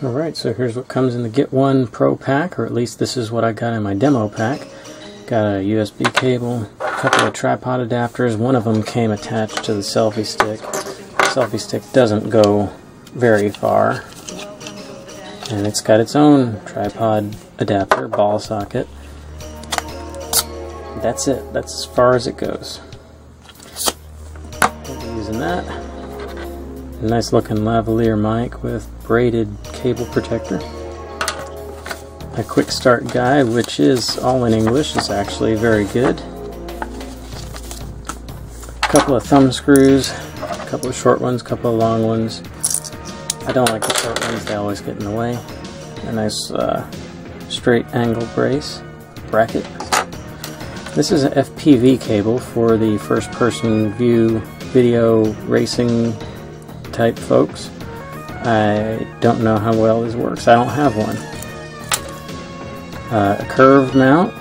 Alright, so here's what comes in the Git 1 Pro pack, or at least this is what I got in my demo pack. Got a USB cable, a couple of tripod adapters. One of them came attached to the selfie stick. The selfie stick doesn't go very far. And it's got its own tripod adapter, ball socket. That's it. That's as far as it goes. We'll be using that. A nice looking lavalier mic with braided cable protector. A quick start guide, which is all in English, is actually very good. A couple of thumb screws, a couple of short ones, a couple of long ones. I don't like the short ones, they always get in the way. A nice straight angle brace, bracket. This is an FPV cable for the first person view video racing type folks. I don't know how well this works, I don't have one. A curved mount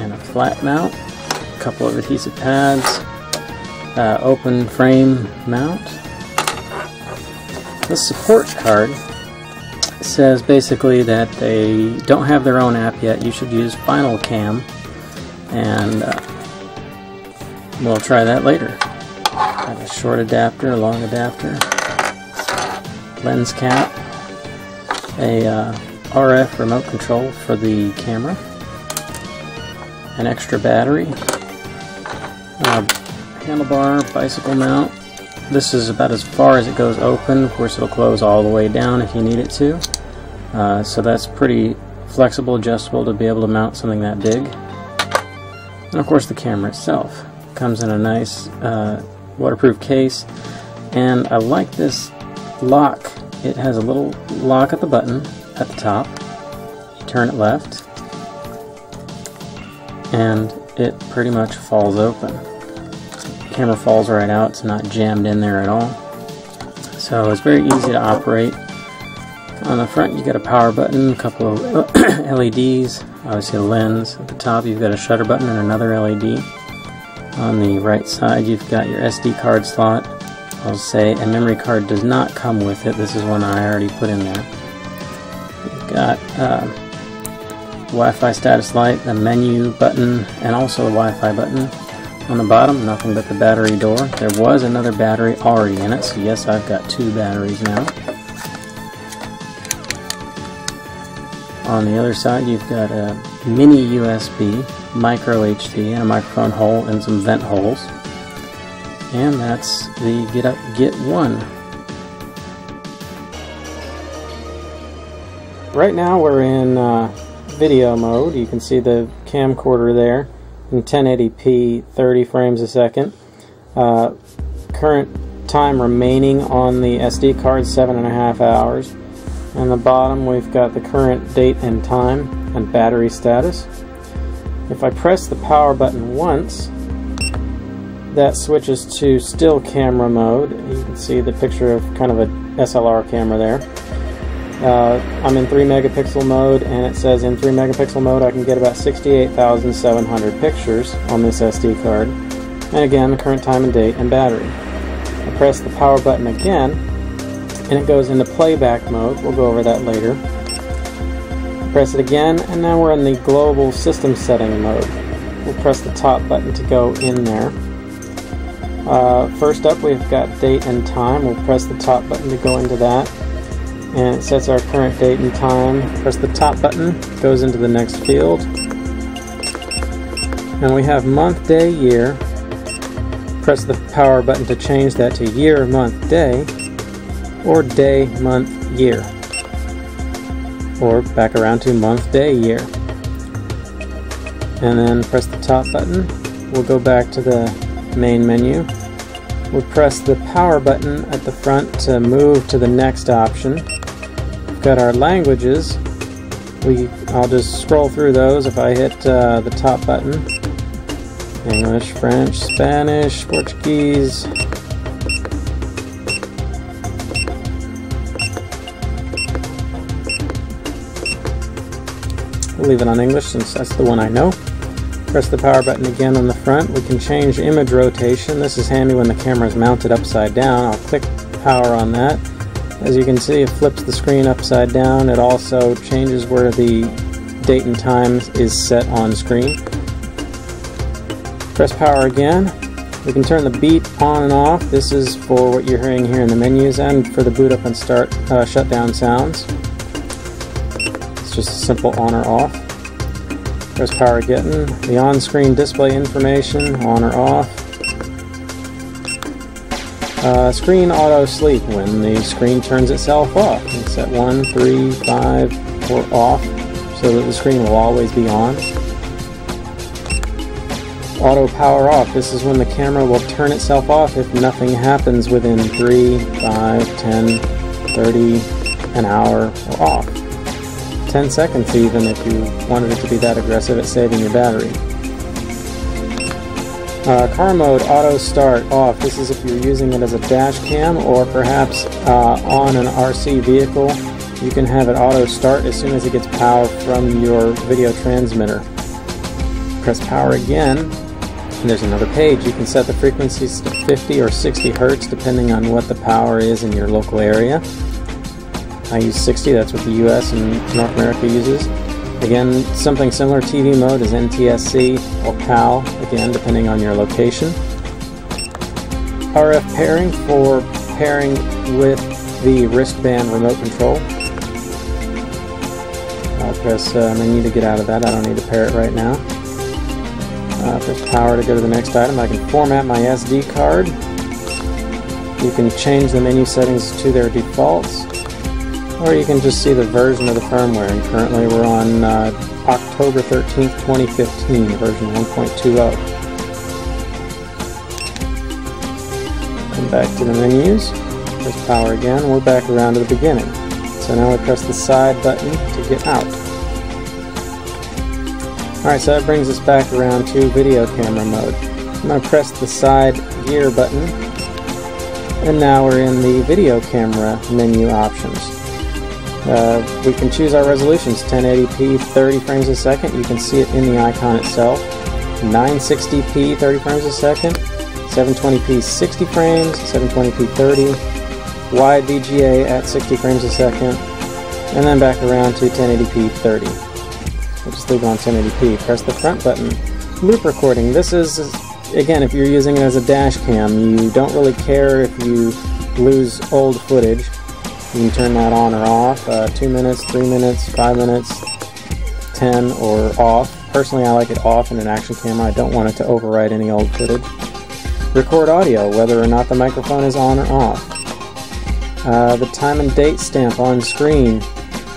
and a flat mount, a couple of adhesive pads, open frame mount. The support card says basically that they don't have their own app yet, you should use Final Cam, and we'll try that later. Got a short adapter, a long adapter, lens cap, a RF remote control for the camera, an extra battery, handlebar, bicycle mount. This is about as far as it goes open. Of course, it'll close all the way down if you need it to. So that's pretty flexible, adjustable to be able to mount something that big. And of course, the camera itself comes in a nice waterproof case. And I like this lock. It has a little lock at the button at the top. You turn it left and it pretty much falls open. The camera falls right out. It's not jammed in there at all. So it's very easy to operate. On the front you got a power button, a couple of LEDs, obviously a lens. At the top you've got a shutter button and another LED. On the right side you've got your SD card slot. I'll say a memory card does not come with it. This is one I already put in there. You've got Wi-Fi status light, a menu button, and also a Wi-Fi button. On the bottom, nothing but the battery door. There was another battery already in it, so yes, I've got two batteries now. On the other side, you've got a mini USB, micro HD, and a microphone hole and some vent holes. And that's the GitUp Git 1. Right now we're in video mode. You can see the camcorder there in 1080p, 30 frames a second. Current time remaining on the SD card, 7.5 hours. On the bottom we've got the current date and time and battery status. If I press the power button once, that switches to still camera mode. You can see the picture of kind of a SLR camera there. I'm in 3 megapixel mode, and it says in 3 megapixel mode I can get about 68,700 pictures on this SD card. And again, the current time and date and battery. I press the power button again and it goes into playback mode. We'll go over that later. I press it again and now we're in the global system setting mode. We'll press the top button to go in there. First up we've got date and time. We'll press the top button to go into that, and it sets our current date and time. Press the top button, goes into the next field, and we have month, day, year. Press the power button to change that to year, month, day, or day, month, year, or back around to month, day, year. And then press the top button. We'll go back to the main menu. We'll press the power button at the front to move to the next option. We've got our languages. I'll just scroll through those. If I hit the top button, English, French, Spanish, Portuguese, we'll leave it on English since that's the one I know. Press the power button again on the front. We can change image rotation. This is handy when the camera is mounted upside down. I'll click power on that. As you can see, it flips the screen upside down. It also changes where the date and time is set on screen. Press power again. We can turn the beat on and off. This is for what you're hearing here in the menus and for the boot up and start shutdown sounds. It's just a simple on or off. Press power again. The on-screen display information, on or off. Screen auto sleep when the screen turns itself off. And set 1, 3, 5, or off so that the screen will always be on. Auto power off. This is when the camera will turn itself off if nothing happens within 3, 5, 10, 30, an hour, or off. 10 seconds even if you wanted it to be that aggressive at saving your battery. Car mode, auto start, off. This is if you're using it as a dash cam or perhaps on an RC vehicle. You can have it auto start as soon as it gets power from your video transmitter. Press power again, and there's another page. You can set the frequencies to 50 or 60 Hertz depending on what the power is in your local area. I use 60, that's what the US and North America uses. Again, something similar, TV mode is NTSC or PAL, again, depending on your location. RF pairing for pairing with the wristband remote control. I'll press menu to get out of that. I don't need to pair it right now. Press power to go to the next item. I can format my SD card. You can change the menu settings to their defaults. Or you can just see the version of the firmware, and currently we're on October 13th, 2015, version 1.20. Come back to the menus, press power again, we're back around to the beginning. So now we press the side button to get out. Alright, so that brings us back around to video camera mode. I'm going to press the side gear button, and now we're in the video camera menu options. We can choose our resolutions, 1080p, 30 frames a second. You can see it in the icon itself. 960p, 30 frames a second. 720p, 60 frames. 720p, 30. Wide VGA at 60 frames a second. And then back around to 1080p, 30. We'll just leave it on 1080p. Press the front button. Loop recording. This is, again, if you're using it as a dash cam, you don't really care if you lose old footage. You can turn that on or off, 2 minutes, 3 minutes, 5 minutes, 10, or off. Personally, I like it off in an action camera. I don't want it to overwrite any old footage. Record audio, whether or not the microphone is on or off. The time and date stamp on screen,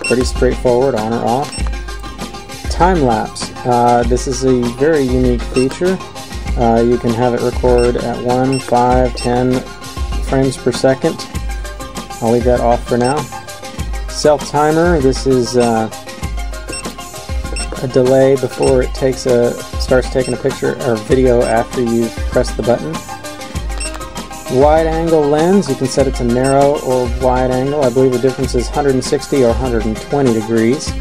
pretty straightforward, on or off. Time lapse, this is a very unique feature. You can have it record at 1, 5, 10 frames per second. I'll leave that off for now. Self-timer, this is a delay before it takes starts taking a picture or video after you press the button. Wide angle lens, you can set it to narrow or wide angle. I believe the difference is 160 or 120 degrees.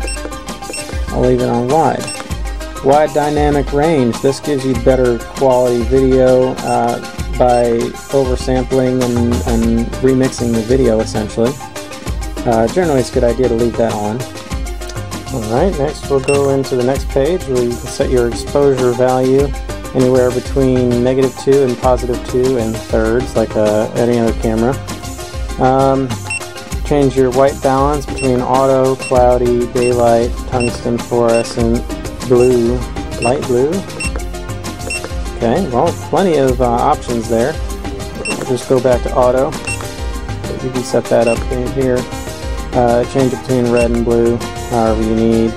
I'll leave it on wide. Wide dynamic range, this gives you better quality video by oversampling and remixing the video, essentially. Generally, it's a good idea to leave that on. Alright, next we'll go into the next page where you can set your exposure value anywhere between -2 and +2 and thirds, like any other camera. Change your white balance between auto, cloudy, daylight, tungsten, fluorescent, blue, light blue. Okay, well, plenty of options there. We'll just go back to auto. You can set that up in here. Change it between red and blue, however you need.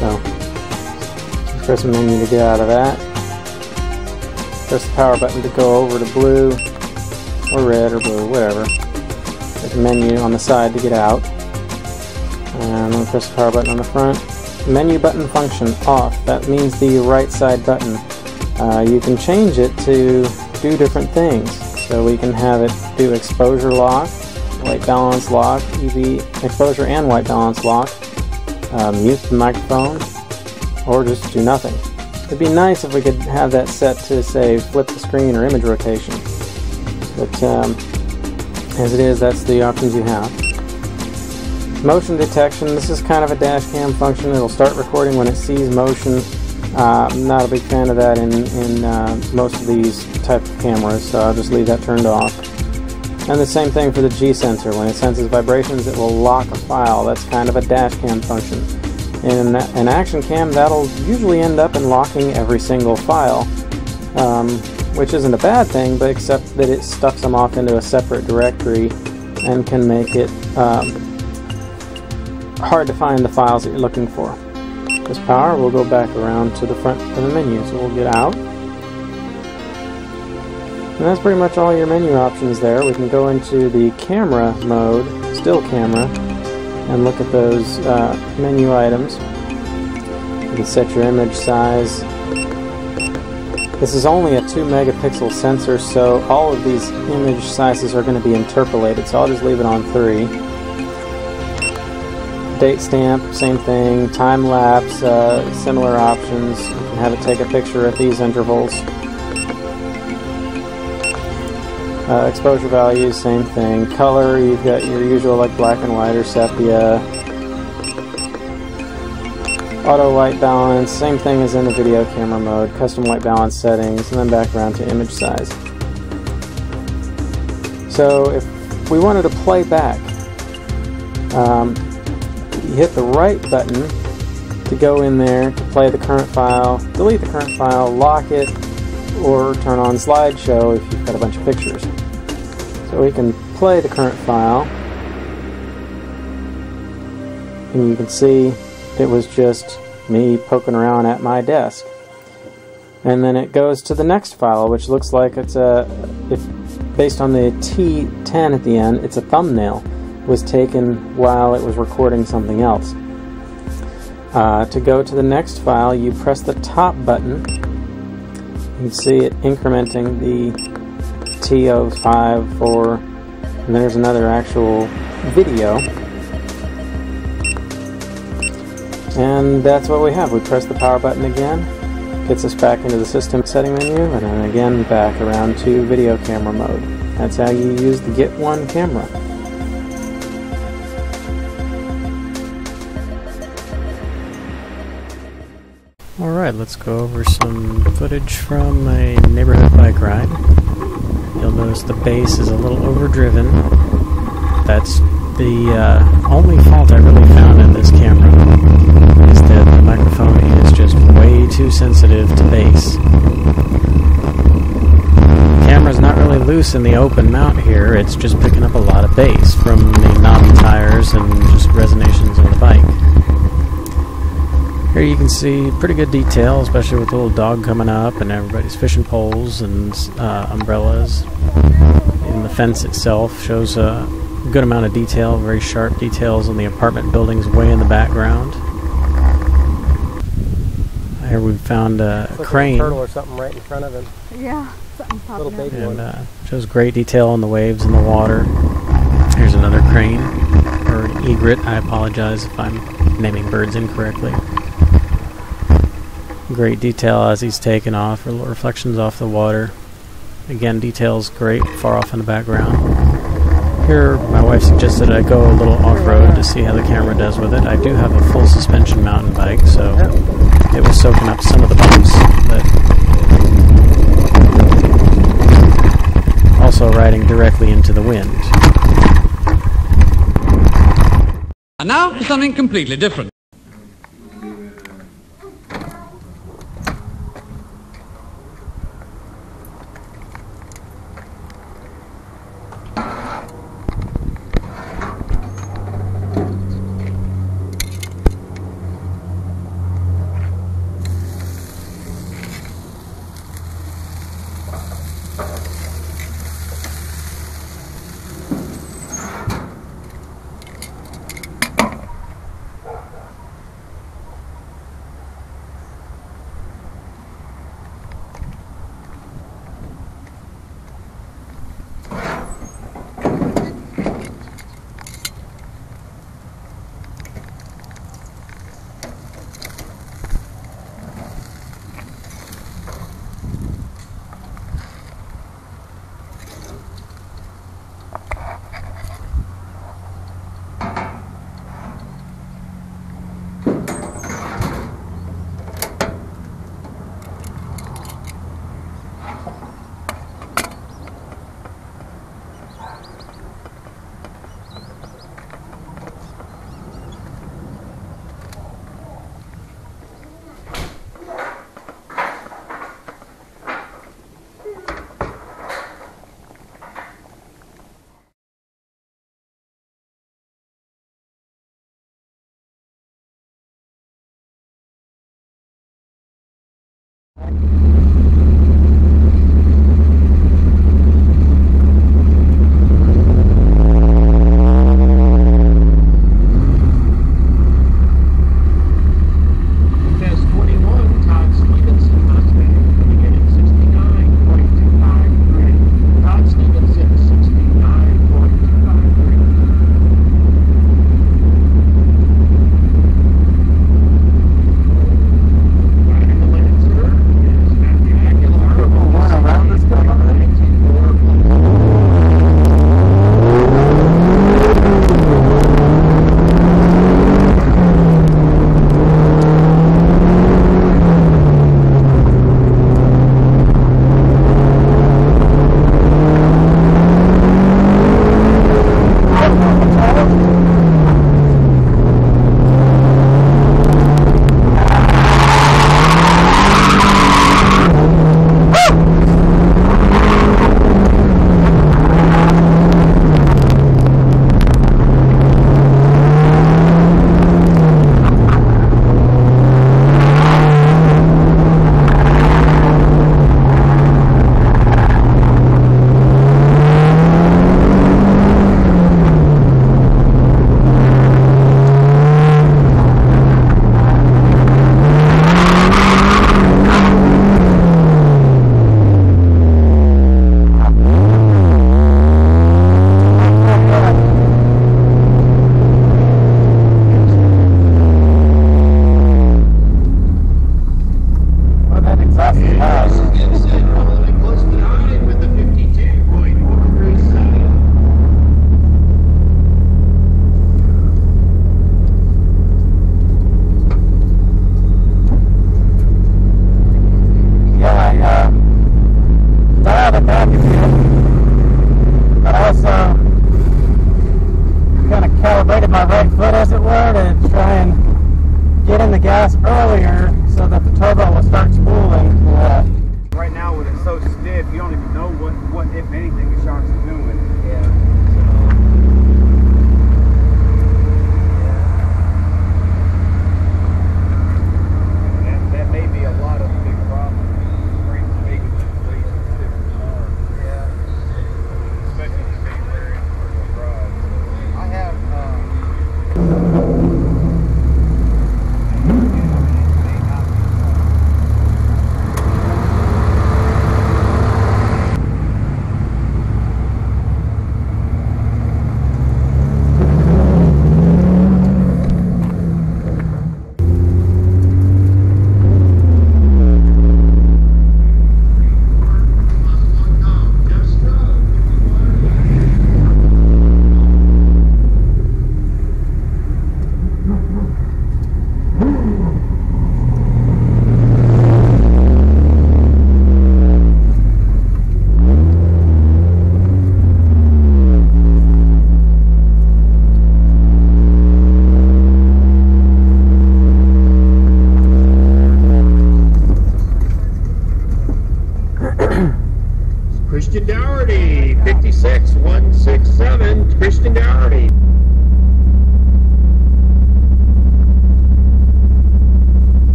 So, press the menu to get out of that. Press the power button to go over to blue, or red, or blue, whatever. There's a menu on the side to get out. And we'll press the power button on the front. Menu button function, off. That means the right side button. You can change it to do different things. So we can have it do exposure lock, white balance lock, EV exposure and white balance lock, mute the microphone, or just do nothing. It'd be nice if we could have that set to, say, flip the screen or image rotation. But as it is, that's the options you have. Motion detection. This is kind of a dash cam function. It'll start recording when it sees motion. I'm not a big fan of that in most of these type of cameras, so I'll just leave that turned off. And the same thing for the G sensor. When it senses vibrations, it will lock a file. That's kind of a dash cam function. In an action cam, that'll usually end up in locking every single file, which isn't a bad thing, but except that it stuffs them off into a separate directory and can make it hard to find the files that you're looking for. This power, we'll go back around to the front of the menu, so we'll get out. And that's pretty much all your menu options there. We can go into the camera mode, still camera, and look at those menu items. You can set your image size. This is only a 2-megapixel sensor, so all of these image sizes are going to be interpolated, so I'll just leave it on 3. Date stamp, same thing. Time lapse, similar options. You can have it take a picture at these intervals. Exposure values, same thing. Color, you've got your usual like black and white or sepia. Auto white balance, same thing as in the video camera mode. Custom white balance settings, and then back around to image size. So if we wanted to play back, you hit the right button to go in there to play the current file, delete the current file, lock it, or turn on slideshow if you've got a bunch of pictures. So we can play the current file, and you can see it was just me poking around at my desk. And then it goes to the next file, which looks like it's a, if based on the T10 at the end, it's a thumbnail. It was taken while it was recording something else. To go to the next file, you press the top button. You can see it incrementing the T05 for, and there's another actual video. And that's what we have. We press the power button again, gets us back into the system setting menu, and then again back around to video camera mode. That's how you use the Git 1 camera. Alright, let's go over some footage from my neighborhood bike ride. You'll notice the bass is a little overdriven. That's the only fault I really found in this camera, is that the microphone is just way too sensitive to bass. The camera's not really loose in the open mount here, it's just picking up a lot of bass from the knobby tires and just resonations of the bike. Here you can see pretty good detail, especially with the little dog coming up and everybody's fishing poles and umbrellas. And the fence itself shows a good amount of detail, very sharp details on the apartment buildings way in the background. Here we found a crane. Like a turtle or something right in front of him. Yeah, something popping little baby one. And shows great detail on the waves and the water. Here's another crane, or an egret. I apologize if I'm naming birds incorrectly. Great detail as he's taken off, little reflections off the water. Again, details great far off in the background. Here my wife suggested I go a little off-road to see how the camera does with it. I do have a full suspension mountain bike, so it was soaking up some of the bumps, but also riding directly into the wind. And now for something completely different.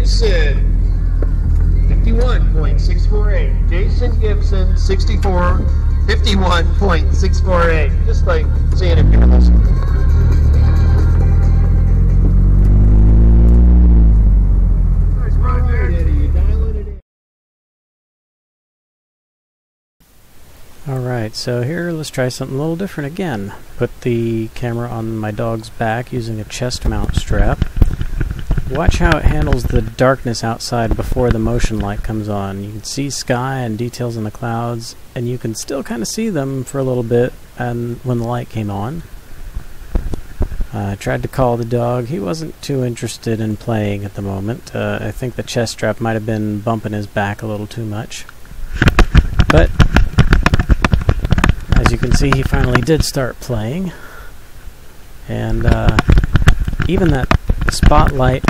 Gibson 51.648. Jason Gibson 51.648. Just like seeing if you're listening. Alright, so here let's try something a little different again. Put the camera on my dog's back using a chest mount strap. Watch how it handles the darkness outside before the motion light comes on. You can see sky and details in the clouds, and you can still kind of see them for a little bit and when the light came on. I tried to call the dog. He wasn't too interested in playing at the moment. I think the chest strap might have been bumping his back a little too much. But as you can see, he finally did start playing, and even that spotlight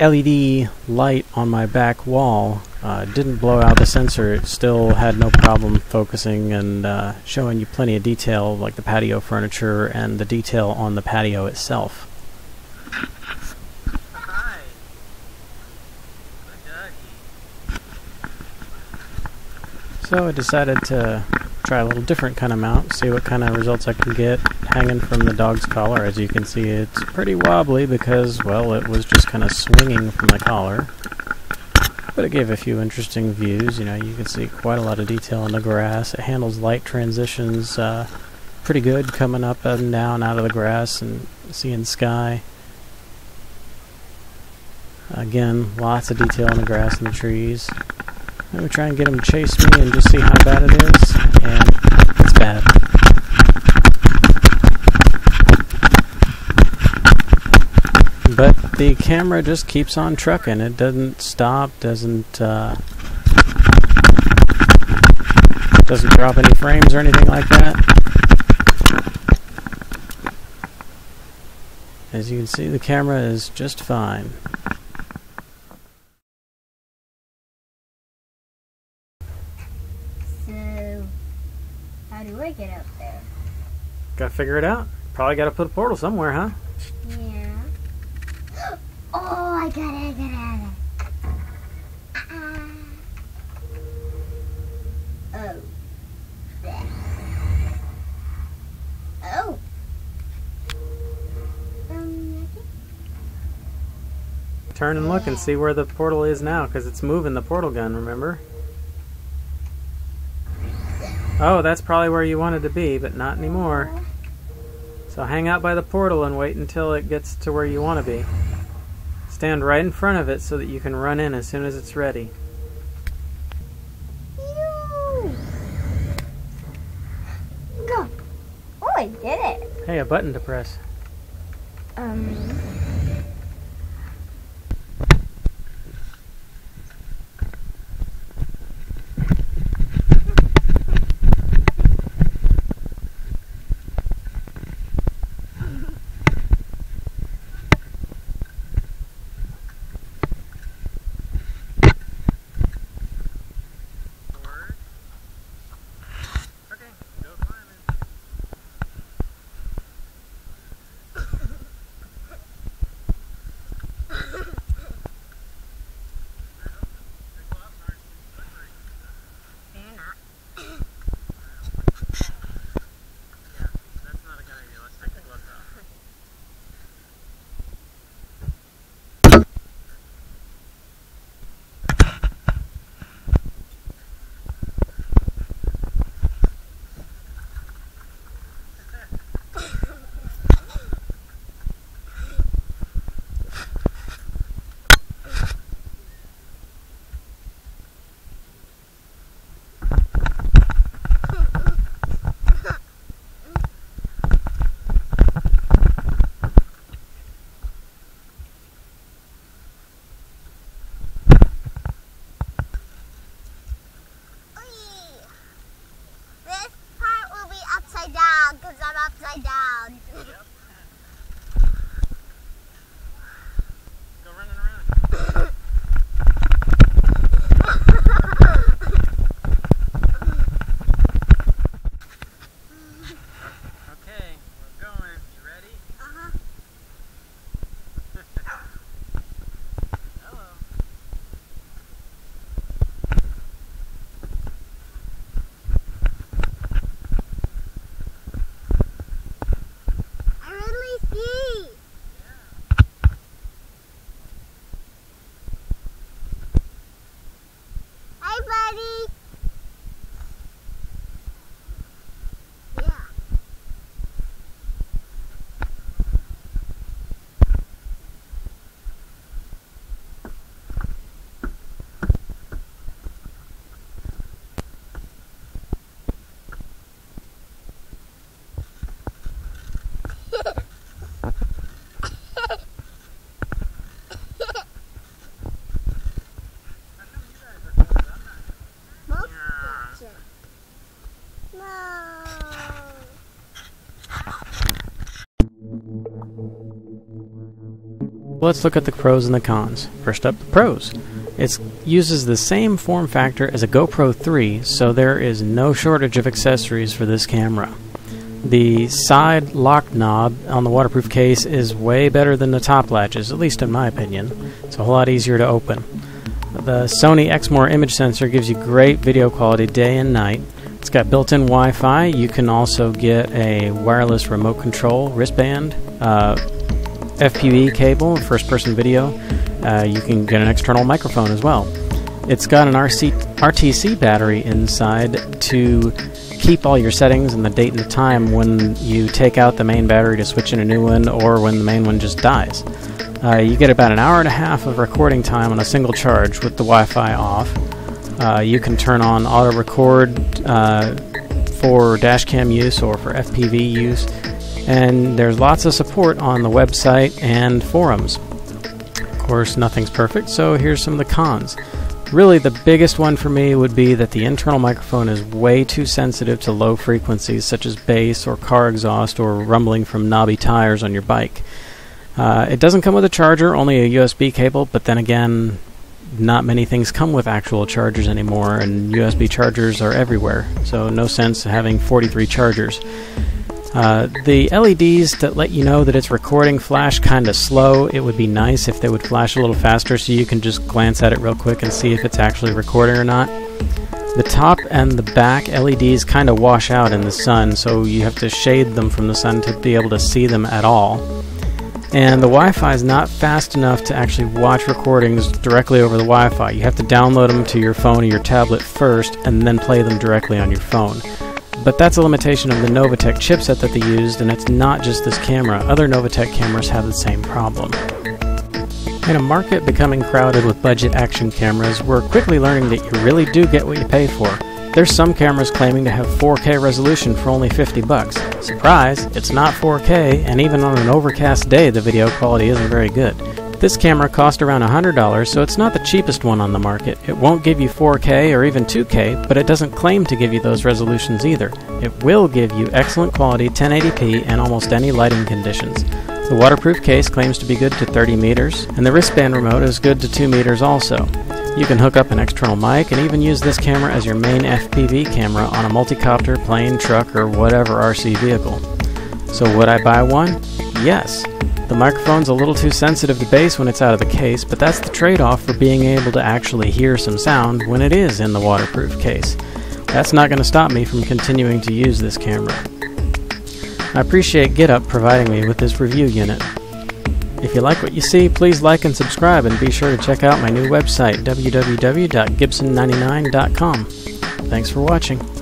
LED light on my back wall didn't blow out the sensor. It still had no problem focusing and showing you plenty of detail, like the patio furniture and the detail on the patio itself. So I decided to try a little different kind of mount, see what kind of results I can get hanging from the dog's collar. As you can see, it's pretty wobbly because, well, it was just kind of swinging from the collar. But it gave a few interesting views. You know, you can see quite a lot of detail in the grass. It handles light transitions pretty good, coming up and down out of the grass and seeing sky. Again, lots of detail in the grass and the trees. I'm going to try and get him to chase me and just see how bad it is, and it's bad. But the camera just keeps on trucking. It doesn't stop, doesn't drop any frames or anything like that. As you can see, the camera is just fine. Get up there. Gotta figure it out. Probably gotta put a portal somewhere, huh? Yeah. Oh, I got it. Oh. That. Oh. Turn and look and see where the portal is now, because it's moving the portal gun, remember? Oh, that's probably where you wanted to be, but not anymore. So hang out by the portal and wait until it gets to where you want to be. Stand right in front of it so that you can run in as soon as it's ready. Go! Oh, I did it! Hey, a button to press. Let's look at the pros and the cons. First up, the pros. It uses the same form factor as a GoPro 3, so there is no shortage of accessories for this camera. The side lock knob on the waterproof case is way better than the top latches, at least in my opinion. It's a whole lot easier to open. The Sony Exmor image sensor gives you great video quality day and night. It's got built-in Wi-Fi. You can also get a wireless remote control wristband, FPV cable, first-person video. You can get an external microphone as well. It's got an RTC battery inside to keep all your settings and the date and the time when you take out the main battery to switch in a new one, or when the main one just dies. You get about an hour and a half of recording time on a single charge with the Wi-Fi off. You can turn on auto record for dash cam use or for FPV use, and there's lots of support on the website and forums. Of course, nothing's perfect, so here's some of the cons. Really, the biggest one for me would be that the internal microphone is way too sensitive to low frequencies such as bass or car exhaust or rumbling from knobby tires on your bike. It doesn't come with a charger, only a USB cable, but then again, not many things come with actual chargers anymore, and USB chargers are everywhere, so no sense having 43 chargers. The LEDs that let you know that it's recording flash kind of slow. It would be nice if they would flash a little faster so you can just glance at it real quick and see if it's actually recording or not. The top and the back LEDs kind of wash out in the sun, so you have to shade them from the sun to be able to see them at all. And the Wi-Fi is not fast enough to actually watch recordings directly over the Wi-Fi. You have to download them to your phone or your tablet first and then play them directly on your phone. But that's a limitation of the Novatek chipset that they used, and it's not just this camera. Other Novatek cameras have the same problem. In a market becoming crowded with budget action cameras, we're quickly learning that you really do get what you pay for. There's some cameras claiming to have 4K resolution for only $50. Surprise, it's not 4K, and even on an overcast day the video quality isn't very good. This camera cost around $100, so it's not the cheapest one on the market. It won't give you 4K or even 2K, but it doesn't claim to give you those resolutions either. It will give you excellent quality 1080p in almost any lighting conditions. The waterproof case claims to be good to 30 meters, and the wristband remote is good to 2 meters also. You can hook up an external mic and even use this camera as your main FPV camera on a multicopter, plane, truck, or whatever RC vehicle. So would I buy one? Yes. The microphone's a little too sensitive to bass when it's out of the case, but that's the trade-off for being able to actually hear some sound when it is in the waterproof case. That's not going to stop me from continuing to use this camera. I appreciate GitUp providing me with this review unit. If you like what you see, please like and subscribe, and be sure to check out my new website, www.gibson99.com. Thanks for watching.